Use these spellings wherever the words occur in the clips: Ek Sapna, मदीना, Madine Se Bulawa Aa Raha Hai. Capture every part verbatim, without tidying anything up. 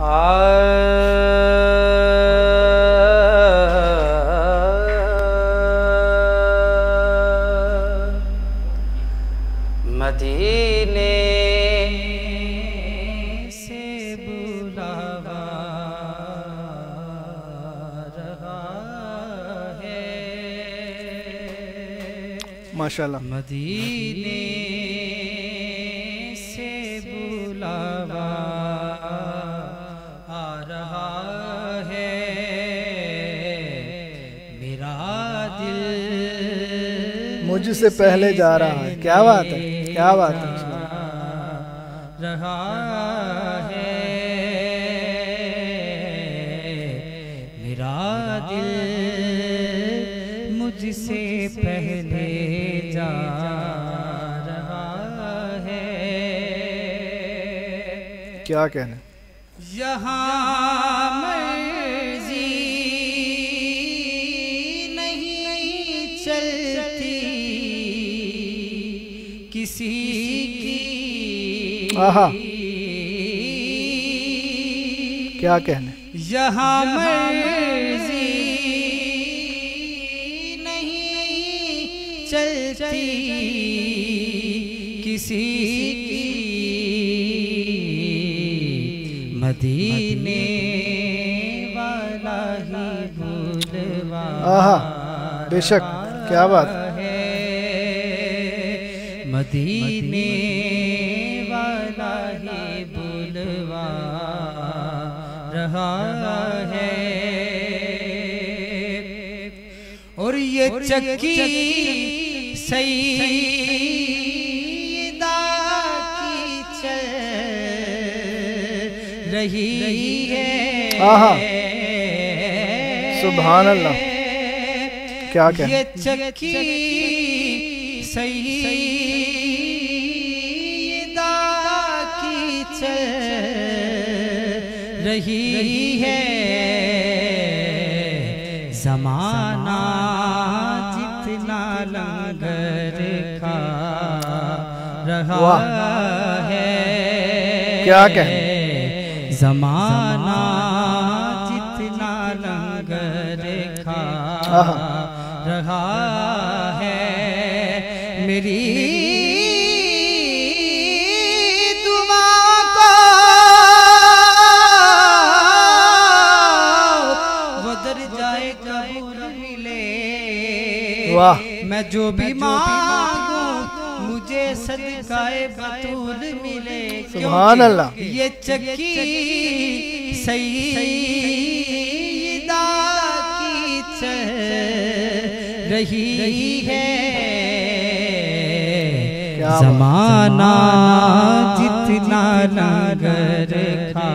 मदीने से बुलावा रहा है। माशाल्लाह। मदीने से बुलावा आ रहा है, मेरा दिल मुझसे पहले जा रहा है। क्या बात है, क्या बात है। रहा है मेरा दिल मुझसे पहले जा रहा है। क्या कहना, यहाँ मर्जी नहीं चलती किसी की। आहा, क्या कहने, यहाँ मर्जी नहीं चलती किसी की, मदीने वाला ही भूलवा। आहा, बेशक, क्या बात। मदीने वाला ही बुलवा रहा है। और ये चक्की सईदा की चल रही है। आहा, सुभान अल्लाह, क्या कहना। ये चक्की सईदा की चल रही है, ज़माना जितना लंगर खा रहा है। क्या कहे, ज़माना जितना लंगर खा रहा है। मेरी दुआ को बदर जाए कबूल मिले। वाह। मैं जो भी मांगूं मुझे सदकाए बतूल मिले। सुभान अल्लाह। ये चक्की सईदा की चल रही है, ज़माना जितना लंगर खा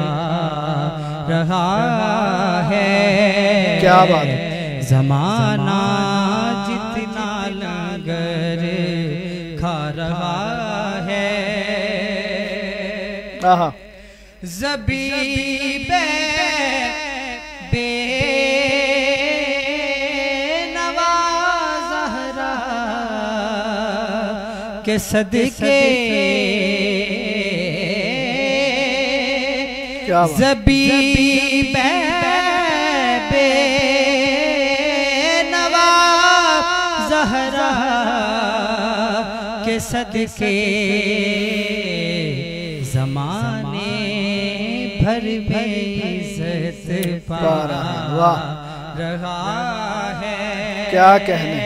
रहा है। क्या बात है। ज़माना जितना लंगर खा रहा है। आहा, ज़बीबे बे के सदके, ज़बीबे बे नवाब ज़हरा के सदके, ज़माने भर में इज़्ज़त पा रहा है। क्या कहने,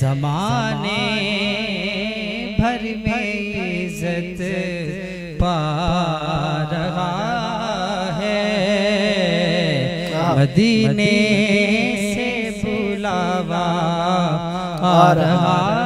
ज़माने भर में इज़्ज़त पा रहा है। मदीने से बुलावा आ रहा है।